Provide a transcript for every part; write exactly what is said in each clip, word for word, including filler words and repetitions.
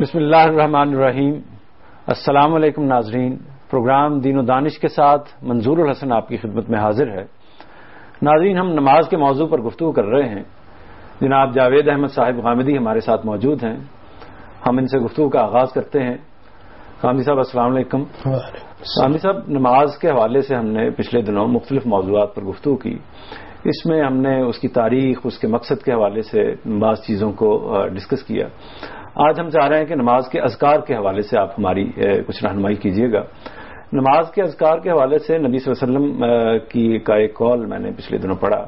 बिस्मिल्लाहिर्रहमानिर्रहीम। अस्सलाम वालेकुम नाजरीन, प्रोग्राम दीनो दानिश के साथ मंजूरुल हसन आपकी खिदमत में हाजिर है। नाजरीन, हम नमाज के मौजू पर गुफ्तगू कर रहे हैं। जनाब जावेद अहमद साहिब गामिदी हमारे साथ मौजूद हैं। हम इनसे गुफ्तगू का आगाज़ करते हैं। गामिदी साहब अस्सलाम वालेकुम। गामिदी साहब, नमाज के हवाले से हमने पिछले दिनों मुख्तलिफ मौजूआत पर गुफ्तगू की। इसमें हमने उसकी तारीख, उसके मकसद के हवाले से बाज़ चीज़ों को डिस्कस किया। आज हम चाह रहे हैं कि नमाज के अज़कार के हवाले से आप हमारी कुछ रहनुमाई कीजिएगा। नमाज के अज़कार के हवाले से नबी सल्लल्लाहु अलैहि वसल्लम की का एक कौल मैंने पिछले दिनों पढ़ा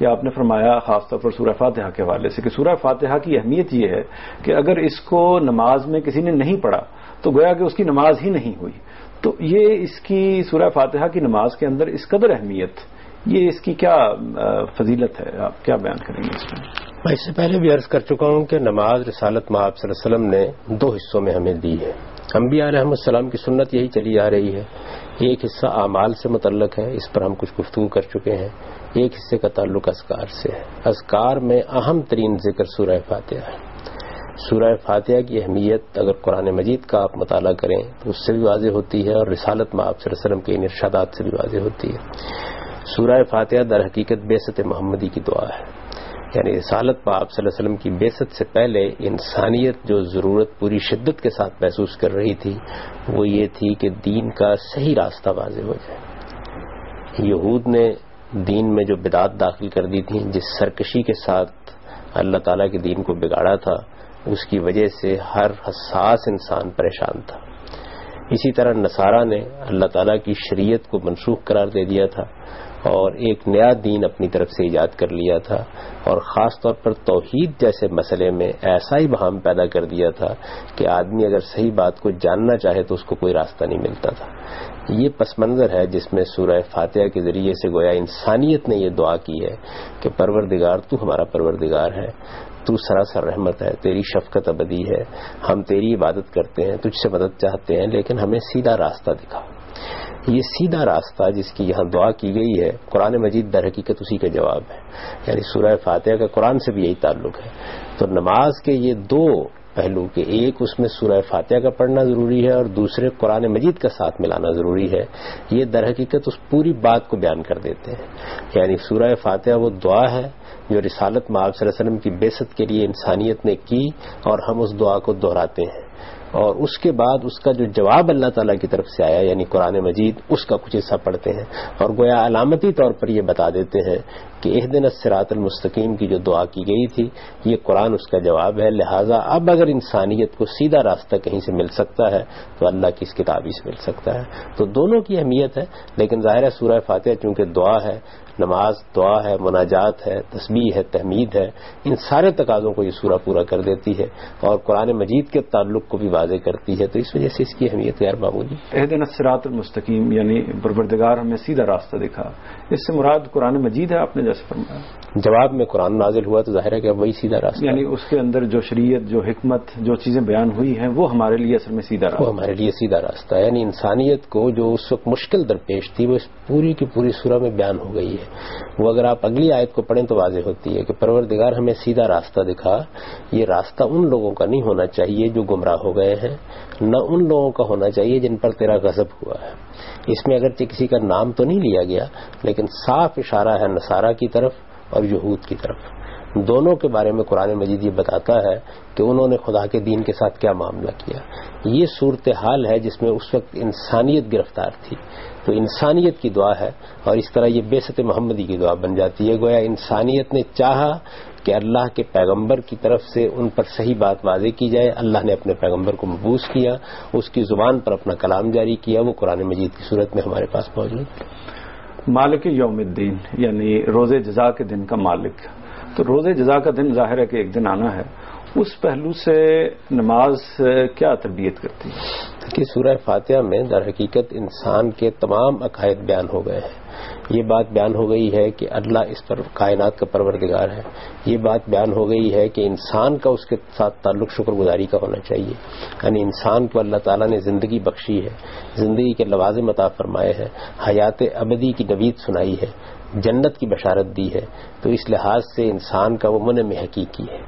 कि आपने फरमाया, खासतौर पर सूरह फातिहा के हवाले से, कि सूरह फातिहा की अहमियत यह है कि अगर इसको नमाज में किसी ने नहीं पढ़ा तो गोया कि उसकी नमाज ही नहीं हुई। तो ये इसकी सूरह फातिहा की नमाज के अंदर इस कदर अहमियत, ये इसकी क्या फजीलत है, आप क्या बयान करेंगे इसमें? मैं इससे पहले भी अर्ज कर चुका हूँ कि नमाज रिसालत माँ आप सल्लल्लाहु अलैहि वसल्लम ने दो हिस्सों में हमें दी है। अंबिया अलैहिस्सलाम की सुन्नत यही चली आ रही है। एक हिस्सा आमाल से मुतल्लक है, इस पर हम कुछ गुफ्तगू कर चुके हैं। एक हिस्से का ताल्लुक अज़कार से है। अज़कार में अहम तरीन जिक्र सूरह फातिहा है। सूरह फातिहा की अहमियत अगर कुरान मजीद का आप मुताला करें तो उससे भी वाज़ेह होती है और रिसालत माँ आप सल्लल्लाहु अलैहि वसल्लम के इन इरशादात से भी वाज़ेह होती है। सूरह फातिहा दर हकीकत बेसत मोहम्मदी की दुआ है, यानी रिसालत पर आप सल्लल्लाहु अलैहि वसल्लम की बेसत से पहले इंसानियत जो ज़रूरत पूरी शिद्दत के साथ महसूस कर रही थी वो ये थी कि दीन का सही रास्ता वाज़ेह हो जाए। यहूद ने दीन में जो बिदात दाखिल कर दी थी, जिस सरकशी के साथ अल्लाह ताला के दीन को बिगाड़ा था, उसकी वजह से हर हसास इंसान परेशान था। इसी तरह नसारा ने अल्लाह ताला की शरीयत को मनसूख करार दे दिया था और एक नया दीन अपनी तरफ से ईजाद कर लिया था और ख़ास तौर पर तौहीद जैसे मसले में ऐसा ही बहाम पैदा कर दिया था कि आदमी अगर सही बात को जानना चाहे तो उसको कोई रास्ता नहीं मिलता था। ये पस मंज़र है जिसमें सूरह फातिहा के ज़रिए से गोया इंसानियत ने यह दुआ की है कि परवरदिगार, तू हमारा परवरदिगार है, तू सरासर रहमत है, तेरी शफकत अबदी है, हम तेरी इबादत करते हैं, तुझसे मदद चाहते हैं, लेकिन हमें सीधा रास्ता दिखा। ये सीधा रास्ता जिसकी यहाँ दुआ की गई है, कुरान मजीद दर हकीकत उसी का जवाब है। यानी सूरह फातिहा का कुरान से भी यही ताल्लुक है। तो नमाज के ये दो पहलू के एक उसमें सूरह फातिहा का पढ़ना ज़रूरी है और दूसरे कुरान मजीद का साथ मिलाना ज़रूरी है। ये दर हकीकत उस पूरी बात को बयान कर देते हैं। यानी सूरह फातिहा वो दुआ है जो रिसालत माँ आप सल्लल्लाहु अलैहि वसल्लम की बेसत के लिए इंसानियत ने की और हम उस दुआ को दोहराते हैं और उसके बाद उसका जो जवाब अल्लाह ताला की तरफ से आया, यानी कुरान मजीद, उसका कुछ हिस्सा पढ़ते हैं और गोया अलामती तौर पर यह बता देते हैं कि इहदिनस सिरातल मुस्तकीम की जो दुआ की गई थी, ये कुरान उसका जवाब है। लिहाजा अब अगर इंसानियत को सीधा रास्ता कहीं से मिल सकता है तो अल्लाह की इस किताबी से मिल सकता है। तो दोनों की अहमियत है, लेकिन ज़ाहिर है सूरह फातिहा चूँकि दुआ है, नमाज दुआ है, मुनाजात है, तस्बीह है, तहमीद है, इन सारे तकाज़ों को ये सूरह पूरा कर देती है और कुरान मजीद के ताल्लुक को भी वाज़ेह करती है। तो इस वजह से इसकी अहमियत गैर मामूली। इहदिनस सिरातल मुस्तकीम, यानी परवरदिगार हमें सीधा रास्ता दिखा, इससे मुराद कुरान मजीद है। आपने जैसे फरमाया जवाब में कुरान नाजिल हुआ तो जाहिर है कि अब वही सीधा रास्ता, यानी उसके अंदर जो शरीयत, जो हिकमत, जो चीज़ें बयान हुई हैं वो हमारे लिए असल में सीधा रास्ता, वो हमारे लिए सीधा रास्ता है। यानी इंसानियत को जो उस वक्त मुश्किल दरपेश थी वो इस पूरी की पूरी सूरह में बयान हो गई है। वो अगर आप अगली आयत को पढ़ें तो वाज़ेह होती है कि परवरदिगार हमें सीधा रास्ता दिखा। ये रास्ता उन लोगों का नहीं होना चाहिए जो गुमराह हो गए हैं, न उन लोगों का होना चाहिए जिन पर तेरा गज़ब हुआ है। इसमें अगरचे किसी का नाम तो नहीं लिया गया, लेकिन साफ इशारा है नसारा की तरफ और यहूद की तरफ। दोनों के बारे में कुरान मजीद ये बताता है कि उन्होंने खुदा के दीन के साथ क्या मामला किया। ये सूरत हाल है जिसमें उस वक्त इंसानियत गिरफ्तार थी। तो इंसानियत की दुआ है और इस तरह ये बेसत मोहम्मदी की दुआ बन जाती है। गोया इंसानियत ने चाहा कि अल्लाह के पैगंबर की तरफ से उन पर सही बात वाज़े की जाए। अल्लाह ने अपने पैगंबर को मबूस किया, उसकी ज़ुबान पर अपना कलाम जारी किया, वो कुरान मजीद की सूरत में हमारे पास मौजूद है। मालिक यौमिद्दीन, यानी रोज़े जज़ा के दिन का मालिक। तो रोज़े जज़ा का दिन ज़ाहिर है कि एक दिन आना है, उस पहलू से नमाज क्या तरबियत करती है? देखिए सूरह फातिहा में दर हकीकत इंसान के तमाम अकायद बयान हो गए हैं। ये बात बयान हो गई है कि अल्लाह इस पर कायनात का परवरदिगार है। ये बात बयान हो गई है कि इंसान का उसके साथ ताल्लुक शुक्रगुजारी का होना चाहिए, यानी इंसान को अल्लाह ताला ने जिंदगी बख्शी है, जिंदगी के लवाज़िम अता फरमाए हैं, हयात अबदी की नवीद सुनाई है, जन्नत की बशारत दी है। तो इस लिहाज से इंसान का वो मन में हकीकी है,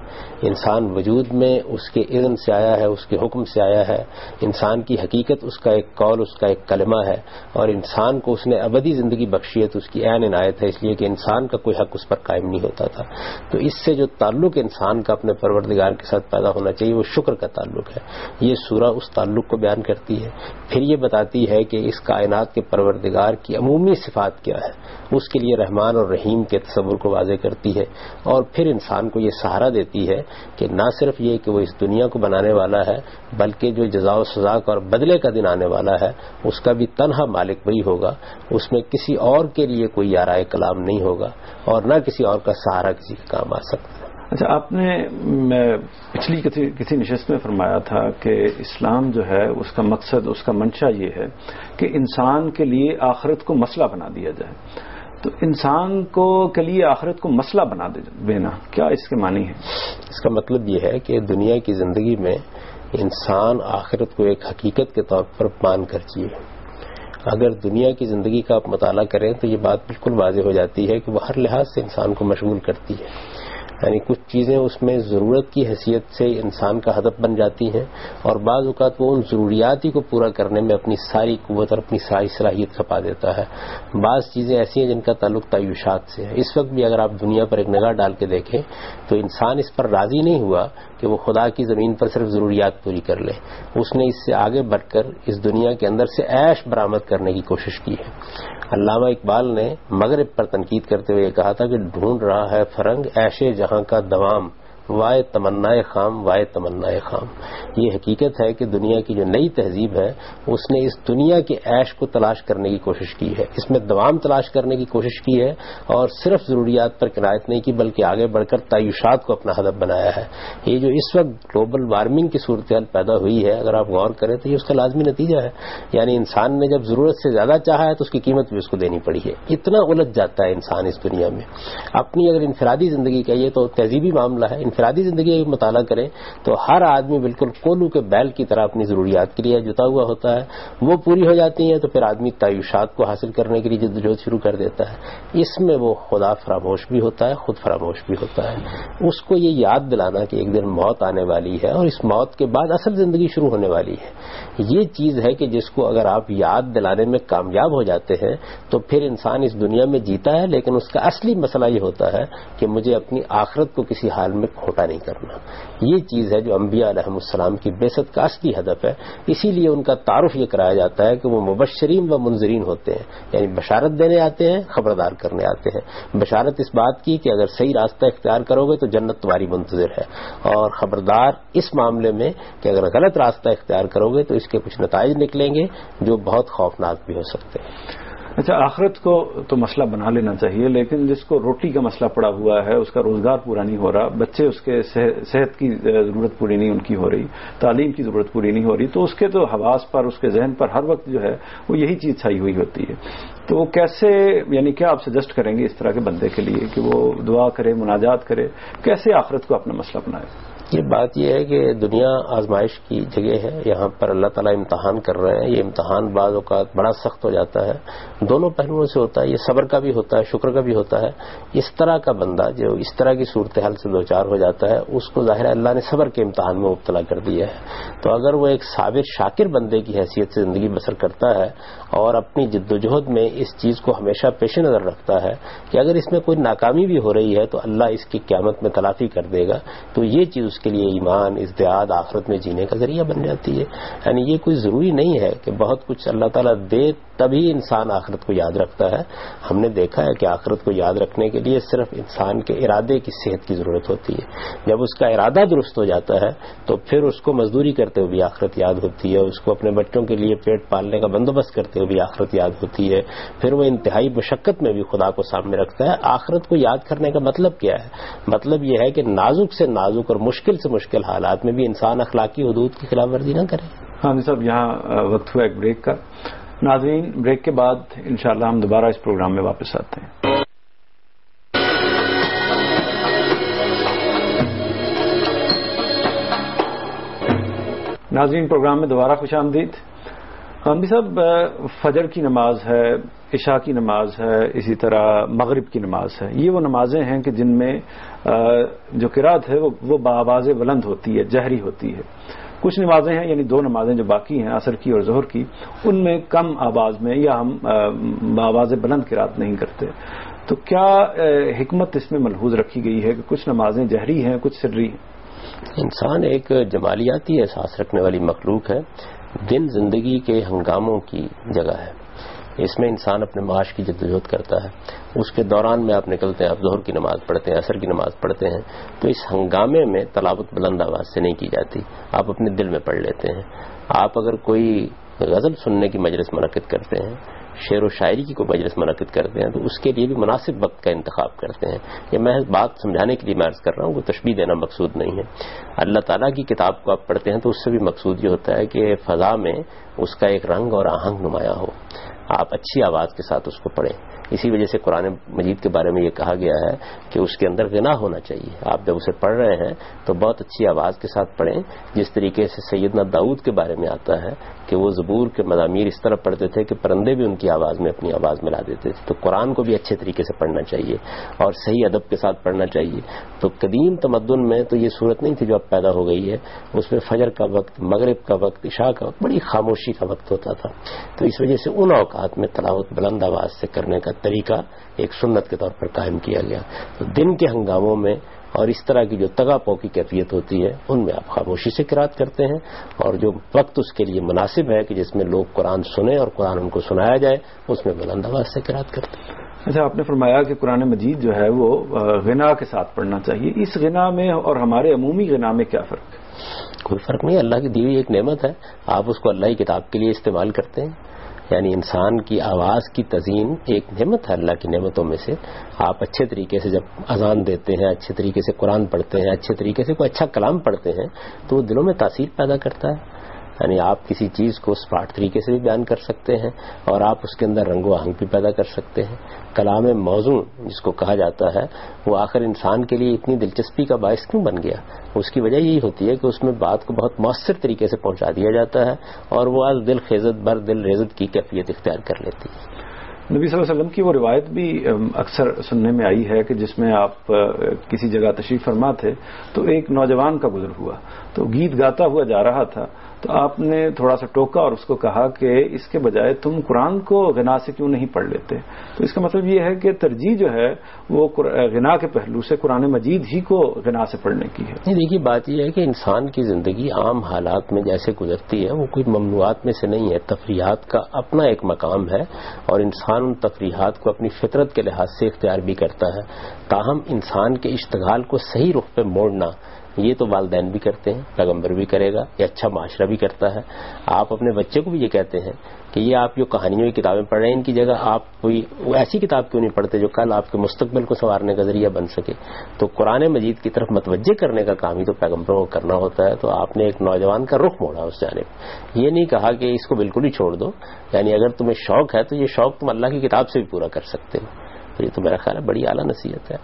इंसान वजूद में उसके इज़्न से आया है, उसके हुक्म से आया है, इंसान की हकीकत उसका एक कौल, उसका एक कलमा है, और इंसान को उसने अबदी ज़िंदगी बख्शी है, तो उसकी ऐन इनायत है, इसलिए कि इंसान का कोई हक उस पर कायम नहीं होता था। तो इससे जो ताल्लुक़ इंसान का अपने परवरदिगार के साथ पैदा होना चाहिए वो शुक्र का ताल्लुक़ है। ये सूरह उस ताल्लुक़ को बयान करती है, फिर ये बताती है कि इस कायनात के परवरदिगार की अमूमी सिफात क्या है, उसके लिए रहमान और रहीम के तसव्वुर को वाज़ेह करती है, और फिर इंसान को ये सहारा देती है कि ना सिर्फ ये कि वो इस दुनिया को बनाने वाला है, बल्कि जो जज़ा व सज़ा का और बदले का दिन आने वाला है उसका भी तन्हा मालिक वही होगा, उसमें किसी और के लिए कोई आराय कलाम नहीं होगा और ना किसी और का सहारा किसी के काम आ सकता है। अच्छा, आपने पिछली किसी किसी निशस्त में फरमाया था कि इस्लाम जो है उसका मकसद, उसका मंशा ये है कि इंसान के लिए आखिरत को मसला बना दिया जाए। तो इंसान को के लिए आखिरत को मसला बना देना क्या इसके मानी है? इसका मतलब ये है कि दुनिया की जिंदगी में इंसान आखिरत को एक हकीकत के तौर पर मान कर जिए। अगर दुनिया की जिंदगी का आप मुताला करें तो ये बात बिल्कुल वाज़ेह हो जाती है कि वह हर लिहाज से इंसान को मशगूल करती है, यानी कुछ चीज़ें उसमें ज़रूरत की हैसियत से इंसान का हदफ बन जाती हैं और बाज़ औक़ात वो उन ज़रूरियात ही को पूरा करने में अपनी सारी क़ुव्वत और अपनी सारी सलाहियत खपा देता है। बाज़ चीज़ें ऐसी हैं जिनका ताल्लुक़ तायुशात से है। इस वक्त भी अगर आप दुनिया पर एक निगाह डाल के देखें तो इंसान इस पर राज़ी नहीं हुआ कि वो खुदा की ज़मीन पर सिर्फ ज़रूरियात पूरी कर ले, उसने इससे आगे बढ़कर इस दुनिया के अंदर से ऐश बरामद करने की कोशिश की है। अल्लामा इकबाल ने मगरब पर तनकीद करते हुए कहा था कि ढूंढ रहा है फरंग ऐशे जहां का दवाम, वाय तमन्नाए खाम वाय तमन्नाए खाम। ये हकीकत है कि दुनिया की जो नई तहजीब है उसने इस दुनिया के ऐश को तलाश करने की कोशिश की है, इसमें दवाम तलाश करने की कोशिश की है और सिर्फ ज़रूरियात पर किनायत नहीं की बल्कि आगे बढ़कर तायुशात को अपना हदफ बनाया है। ये जो इस वक्त ग्लोबल वार्मिंग की सूरत हाल पैदा हुई है, अगर आप गौर करें तो ये उसका लाजमी नतीजा है, यानी इंसान ने जब ज़रूरत से ज़्यादा चाहा है तो उसकी कीमत भी उसको देनी पड़ी है। इतना उलझ जाता है इंसान इस दुनिया में। अपनी अगर इनफरादी ज़िंदगी का, ये तो तहजीबी मामला है, इनफरादी जिंदगी का मुताला करें तो हर आदमी बिल्कुल कोलू के बैल की तरह अपनी ज़रूरियात के लिए जुटा हुआ होता है, वो पूरी हो जाती हैं तो फिर आदमी तायुशात को हासिल करने के लिए जद्दोजहद शुरू कर देता है। इसमें वो खुदा फरामोश भी होता है, खुद फरामोश भी होता है। उसको ये याद दिलाना कि एक दिन मौत आने वाली है और इस मौत के बाद असल जिंदगी शुरू होने वाली है, ये चीज़ है कि जिसको अगर आप याद दिलाने में कामयाब हो जाते हैं तो फिर इंसान इस दुनिया में जीता है, लेकिन उसका असली मसला ये होता है कि मुझे अपनी आखिरत को किसी हाल में खोटा नहीं करना। ये चीज़ है जो अंबिया अलैहिमुस्सलाम की बेसत का असली हदफ है। इसीलिए उनका तारुफ ये कराया जाता है कि वो मुबश्शरीन व मुनज़रीन होते हैं, यानी बशारत देने आते हैं, खबरदार करने आते हैं। बशारत इस बात की कि अगर सही रास्ता इख्तियार करोगे तो जन्नत तुम्हारी मुंतज़िर है, और खबरदार इस मामले में कि अगर गलत रास्ता इख्तियार करोगे तो इसके कुछ नताइज निकलेंगे जो बहुत खौफनाक भी हो सकते हैं। अच्छा, आखिरत को तो मसला बना लेना चाहिए, लेकिन जिसको रोटी का मसला पड़ा हुआ है, उसका रोजगार पूरा नहीं हो रहा, बच्चे उसके सेहत की जरूरत पूरी नहीं उनकी हो रही, तालीम की जरूरत पूरी नहीं हो रही, तो उसके तो हवास पर, उसके जहन पर हर वक्त जो है वो यही चीज छाई हुई होती है। तो वो कैसे, यानी क्या आप सजेस्ट करेंगे इस तरह के बंदे के लिए कि वो दुआ करे, मुनाजात करे, कैसे आखिरत को अपना मसला बनाए? ये बात यह है कि दुनिया आजमाइश की जगह है, यहाँ पर अल्लाह ताला इम्तहान कर रहे हैं। ये इम्तहान बाज़ औक़ात बड़ा सख्त हो जाता है, दोनों पहलुओं से होता है, ये सब्र का भी होता है, शुक्र का भी होता है। इस तरह का बंदा जो इस तरह की सूरत हाल से दोचार हो जाता है उसको ज़ाहिर अल्लाह ने सब्र के इम्तहान में मुब्तला कर दिया है। तो अगर वो एक साबिर शाकिर बंदे की हैसियत से ज़िंदगी बसर करता है और अपनी जद्दोजहद में इस चीज़ को हमेशा पेश नज़र रखता है कि अगर इसमें कोई नाकामी भी हो रही है तो अल्लाह इसकी क़यामत में तलाफी कर देगा, तो ये चीज़ के लिए ईमान, इज़्तियाद आखिरत में जीने का जरिया बन जाती है। यानी ये कोई ज़रूरी नहीं है कि बहुत कुछ अल्लाह ताला दे तभी इंसान आखिरत को याद रखता है। हमने देखा है कि आखिरत को याद रखने के लिए सिर्फ इंसान के इरादे की सेहत की ज़रूरत होती है। जब उसका इरादा दुरुस्त हो जाता है तो फिर उसको मजदूरी करते हुए भी आखिरत याद होती है, उसको अपने बच्चों के लिए पेट पालने का बंदोबस्त करते हुए भी आखिरत याद होती है, फिर वह इंतहाई मशक्क़त में भी खुदा को सामने रखता है। आखिरत को याद करने का मतलब क्या है? मतलब यह है कि नाजुक से नाजुक और मुश्किल से मुश्किल हालात में भी इंसान अखलाकी हुदूद की खिलाफ वर्जी न करे। हाँ जी साहब, यहाँ वक्त हुआ एक ब्रेक का। नाज़रीन, ब्रेक के बाद इंशाअल्लाह हम दोबारा इस प्रोग्राम में वापस आते हैं। नाज़रीन, प्रोग्राम में दोबारा खुश आमदीद। गांधी साहब, फजर की नमाज है, इशा की नमाज है, इसी तरह मगरिब की नमाज है, ये वो नमाजें हैं कि जिनमें जो किरात है वो वो बाआवाज़े बुलंद होती है, जहरी होती है। कुछ नमाजें हैं, यानी दो नमाजें जो बाकी हैं, असर की और जोहर की, उनमें कम आवाज़ में या हम आवाज़ बुलंद किरात नहीं करते। तो क्या हिकमत इसमें मलहूज रखी गई है कि कुछ नमाजें जहरी हैं, कुछ सिर्री हैं? इंसान एक जमालियाती एहसास रखने वाली मखलूक है। दिन जिंदगी के हंगामों की जगह है, इसमें इंसान अपने माश की जद्दोजहद करता है, उसके दौरान में आप निकलते हैं, आप जोहर की नमाज पढ़ते हैं, असर की नमाज पढ़ते हैं, तो इस हंगामे में तलावत बुलंद आवाज़ से नहीं की जाती, आप अपने दिल में पढ़ लेते हैं। आप अगर कोई गज़ल सुनने की मजलिस मुनक़िद करते हैं, शेर व शायरी की कोई मजलिस मुनक़िद करते हैं, तो उसके लिए भी मुनासिब वक्त का इंतखाब करते हैं। ये मैं बात समझाने के लिए मैं अर्ज़ कर रहा हूँ, वो तशबीह देना मकसूद नहीं है। अल्लाह ताला की किताब को आप पढ़ते हैं तो उससे भी मकसूद ये होता है कि फ़ज़ा में उसका एक रंग और आहंग नुमाया हो, आप अच्छी आवाज़ के साथ उसको पढ़ें। इसी वजह से कुरान मजीद के बारे में ये कहा गया है कि उसके अंदर गिना होना चाहिए। आप जब उसे पढ़ रहे हैं तो बहुत अच्छी आवाज़ के साथ पढ़ें, जिस तरीके से सैयदना दाऊद के बारे में आता है कि वो ज़बूर के मज़ामीर इस तरह पढ़ते थे कि परंदे भी उनकी आवाज़ में अपनी आवाज़ मिला देते थे। तो कुरान को भी अच्छे तरीके से पढ़ना चाहिए और सही अदब के साथ पढ़ना चाहिए। तो कदीम तमद्दुन में तो ये सूरत नहीं थी जो अब पैदा हो गई है, उसमें फजर का वक्त, मगरिब का वक्त, इशा का वक्त बड़ी खामोशी का वक्त होता था। तो इस वजह से उन औकात में तलावत बुलंद आवाज़ से करने का तरीका एक सुन्नत के तौर पर कायम किया गया। तो दिन के हंगामों में और इस तरह की जो तगापो की कैफियत होती है, उनमें आप खामोशी से किरात करते हैं, और जो वक्त उसके लिए मुनासिब है कि जिसमें लोग कुरान सुने और कुरान उनको सुनाया जाए, उसमें बुलंद आवाज़ से किरात करते हैं। अच्छा, आपने फरमाया कि कुरान मजीद जो है वो गिना के साथ पढ़ना चाहिए। इस गिना में और हमारे अमूमी गिना में क्या फ़र्क है? कोई फ़र्क नहीं, अल्लाह की दी हुई एक नेमत है, आप उसको अल्लाह की किताब के लिए इस्तेमाल करते हैं। यानी इंसान की आवाज़ की तज़ीन एक नेमत है अल्लाह की नेमतों में से। आप अच्छे तरीके से जब अजान देते हैं, अच्छे तरीके से कुरान पढ़ते हैं, अच्छे तरीके से कोई अच्छा कलाम पढ़ते हैं, तो वो दिलों में तासीर पैदा करता है। यानी आप किसी चीज़ को स्मार्ट तरीके से भी बयान कर सकते हैं और आप उसके अंदर रंगो आहंग भी पैदा कर सकते हैं। कलाम मौजू जिसको कहा जाता है, वो आखिर इंसान के लिए इतनी दिलचस्पी का बायस क्यों बन गया? उसकी वजह यही होती है कि उसमें बात को बहुत मौसर तरीके से पहुंचा दिया जाता है और वो आज दिल खेजत भर दिल रेजत की कैफियत इख्तियार कर लेती है। नबी सल्लल्लाहु अलैहि वसल्लम की वो रिवायत भी अक्सर सुनने में आई है कि जिसमें आप किसी जगह तशरीफ फरमा थे तो एक नौजवान का गुजर हुआ, तो गीत गाता हुआ जा रहा था, तो आपने थोड़ा सा टोका और उसको कहा कि इसके बजाय तुम कुरान को गिना से क्यों नहीं पढ़ लेते? तो इसका मतलब ये है कि तरजीह जो है वो गिना के पहलू से कुरान मजीद ही को गिना से पढ़ने की है। नहीं, देखिए, बात यह है कि इंसान की जिंदगी आम हालात में जैसे गुजरती है, वो कोई ममनुआत में से नहीं है। तफरीहात का अपना एक मकाम है और इंसान उन तफरीहात को अपनी फितरत के लिहाज से इख्तियार भी करता है। ताहम इंसान के इश्तगाल को सही रुख पर मोड़ना, ये तो वालदैन भी करते हैं, पैगम्बर भी करेगा, ये अच्छा माशरा भी करता है। आप अपने बच्चे को भी ये कहते हैं कि ये आप जो कहानियों की किताबें पढ़ रहे हैं, इनकी जगह आप कोई ऐसी किताब क्यों नहीं पढ़ते जो कल आपके मुस्तकबिल को संवारने का जरिया बन सके? तो कुरान मजीद की तरफ मतवज्जे करने का काम ही तो पैगम्बरों को करना होता है। तो आपने एक नौजवान का रुख मोड़ा उस जानिब, ये नहीं कहा कि इसको बिल्कुल ही छोड़ दो। यानी अगर तुम्हें शौक है तो ये शौक तुम अल्लाह की किताब से भी पूरा कर सकते हो। तो ये तो मेरा ख्याल है बड़ी आला नसीहत है।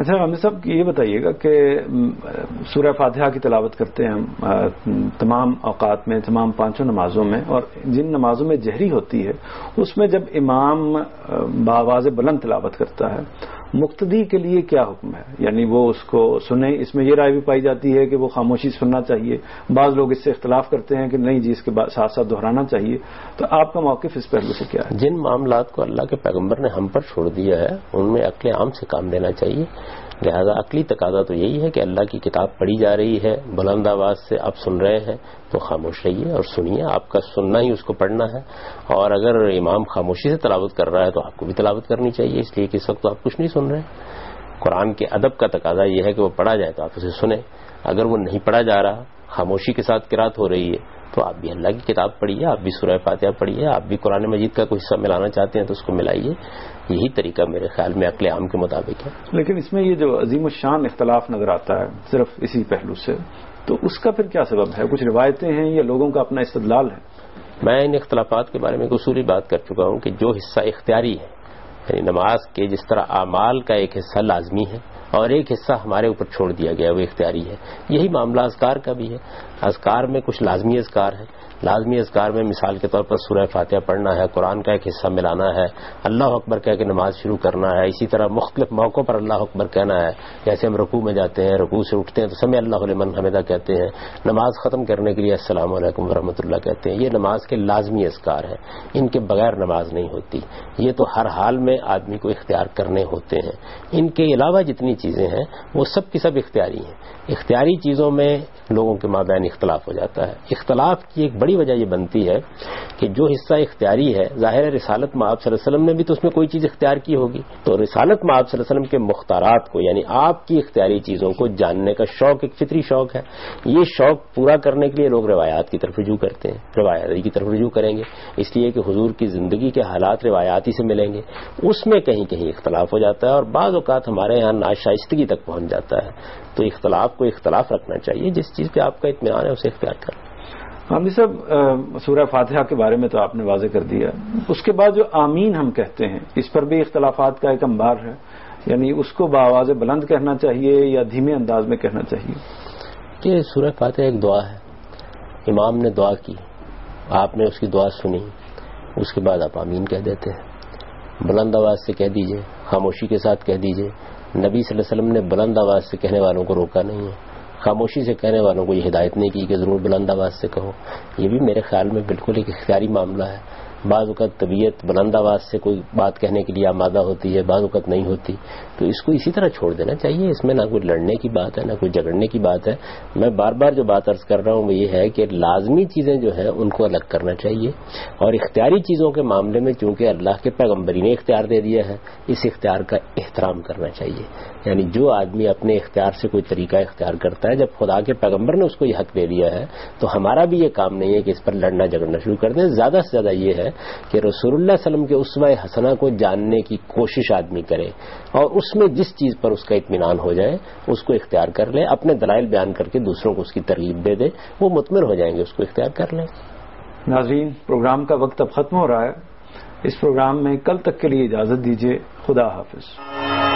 अच्छा, हमें सब ये बताइएगा कि सूरह फातिहा की तिलावत करते हैं हम तमाम औकात में, तमाम पांचों नमाजों में, और जिन नमाजों में जहरी होती है उसमें जब इमाम बावाज़े बुलंद तिलावत करता है, मुक्तदी के लिए क्या हुक्म है? यानी वो उसको सुने, इसमें यह राय भी पाई जाती है कि वो खामोशी सुनना चाहिए। बाज़ लोग इससे इख्तलाफ करते हैं कि नहीं जी, इसके साथ साथ दोहराना चाहिए। तो आपका मौक़िफ़ इस पहलू से क्या है? जिन मामलात को अल्लाह के पैगम्बर ने हम पर छोड़ दिया है, उनमें अक्ल आम से काम लेना चाहिए। लिहाजा अकली तकाजा तो यही है कि अल्लाह की किताब पढ़ी जा रही है, बुलंद आवाज़ से आप सुन रहे हैं तो खामोश रहिए और सुनिए। आपका सुनना ही उसको पढ़ना है। और अगर इमाम खामोशी से तलावत कर रहा है तो आपको भी तलावत करनी चाहिए, इसलिए कि इस वक्त आप कुछ नहीं सुन रहे। कुरान के अदब का तकाजा यह है कि वो पढ़ा जाए तो आप उसे सुने। अगर वो नहीं पढ़ा जा रहा, खामोशी के साथ किरात हो रही है, तो आप भी अल्लाह की किताब पढ़िए, आप भी सूरह फातिहा पढ़िए, आप भी कुरान मजीद का कोई हिस्सा मिलाना चाहते हैं तो उसको मिलाइए। यही तरीका मेरे ख्याल में अक्ल आम के मुताबिक है। लेकिन इसमें ये जो अजीम शान इख्तलाफ नजर आता है सिर्फ इसी पहलू से, तो उसका फिर क्या सबब है? कुछ रिवायतें हैं या लोगों का अपना इस्तदलाल है? मैं इन इख्तलाफात के बारे में उसूली बात कर चुका हूँ कि जो हिस्सा इख्तियारी है, यानी नमाज के जिस तरह आमाल का एक हिस्सा लाजमी है और एक हिस्सा हमारे ऊपर छोड़ दिया गया, वो इख्तियारी है, यही मामला अज़कार का भी है। अज़कार में कुछ लाजमी अज़कार है, लाजमी अज़कार में मिसाल के तौर पर सूरह फातिहा पढ़ना है, कुरान का एक हिस्सा मिलाना है, अल्लाह अकबर कह के नमाज शुरू करना है, इसी तरह मुख्तलिफ मौक़ों पर अल्लाह अकबर कहना है, जैसे हम रुकू में जाते हैं, रुकू से उठते हैं तो समी अल्लाहु लिमन हमिदा कहते हैं, नमाज ख़त्म करने के लिए अस्सलामु अलैकुम व रहमतुल्लाह कहते हैं। ये नमाज के लाजमी अज़कार हैं, इनके बगैर नमाज नहीं होती। ये तो हर हाल में आदमी को इख्तियार करने होते हैं। इनके अलावा जितनी चीज़ें हैं वो सब की सब इख्तियारी हैं। इख्तियारी चीज़ों में लोगों के माबैन इख्तलाफ हो जाता है। इख्तलाफ की एक बड़ी वजह यह बनती है कि जो हिस्सा इख्तियारी है, ज़ाहिर है रिसालत में आप सल्लल्लाहु अलैहि वसल्लम ने भी तो उसमें कोई चीज़ इख्तियार की होगी, तो रिसालत में आप सल्लल्लाहु अलैहि वसल्लम के मुख्तारात को यानी आपकी इख्तियारी चीज़ों को जानने का शौक़ एक फितरी शौक़ है। ये शौक़ पूरा करने के लिए लोग रवायात की तरफ रुजू करते हैं, रवायात की तरफ रुजू करेंगे, इसलिए कि हुजूर की ज़िंदगी के हालात रवायाती से मिलेंगे। उसमें कहीं कहीं इख्तलाफ हो जाता है और बाज़ औक़ात हमारे यहाँ नाशाइस्तगी तक पहुँच जाता है। तो इख्तलाफ को इख्तलाफ रखना चाहिए, जिस चीज़ पर आपका इत्मीनान है उसे इख्तियार करना। गांधी साहब, सूरह फातिहा के बारे में तो आपने वाजे कर दिया, उसके बाद जो आमीन हम कहते हैं इस पर भी इख्तलाफात का एक अंबार है, यानी उसको बावाज़े बुलंद कहना चाहिए या धीमे अंदाज में कहना चाहिए। कि सूरह फातिहा एक दुआ है, इमाम ने दुआ की, आपने उसकी दुआ सुनी, उसके बाद आप आमीन कह देते हैं। बुलंद आवाज़ से कह दीजिए, खामोशी के साथ कह दीजिए। नबी सल्लल्लाहु अलैहि वसल्लम ने बुलंद आवाज़ से कहने वालों को रोका नहीं है, खामोशी से कहने वालों को ये हिदायत नहीं की कि ज़रूर बुलंद आवाज़ से कहो। ये भी मेरे ख्याल में बिल्कुल एक इख्तियारी मामला है। बाज़ वक़्त तबीयत बुलंद आवाज़ से कोई बात कहने के लिए आमादा होती है, बाज़ वक़्त नहीं होती, तो इसको इसी तरह छोड़ देना चाहिए। इसमें ना कोई लड़ने की बात है, ना कोई झगड़ने की बात है। मैं बार बार जो बात अर्ज़ कर रहा हूँ वो ये है कि लाजमी चीज़ें जो हैं उनको अलग करना चाहिए, और इख्तियारी चीज़ों के मामले में चूँकि अल्लाह के पैगम्बरी ने इख्तियार दे दिया है, इस इख्तियार का एहतराम करना चाहिए। यानी जो आदमी अपने इख्तियार से कोई तरीका इख्तियार करता है, जब खुदा के पैगम्बर ने उसको ये हक़ दे दिया है, तो हमारा भी ये काम नहीं है कि इस पर लड़ना झगड़ना शुरू कर दें। ज़्यादा से ज़्यादा ये है कि रसूलुल्लाह सल्लम के उस्वा-ए हसना को जानने की कोशिश आदमी करे, और उसमें जिस चीज़ पर उसका इत्मीनान हो जाए उसको इख्तियार कर ले, अपने दलाइल बयान करके दूसरों को उसकी तरगीब दे दे, वो मुतमिन हो जाएंगे, उसको इख्तियार कर लें। नाज़रीन, प्रोग्राम का वक्त अब ख़त्म हो रहा है। इस प्रोग्राम में कल तक के लिए इजाज़त दीजिए। खुदा हाफिज़।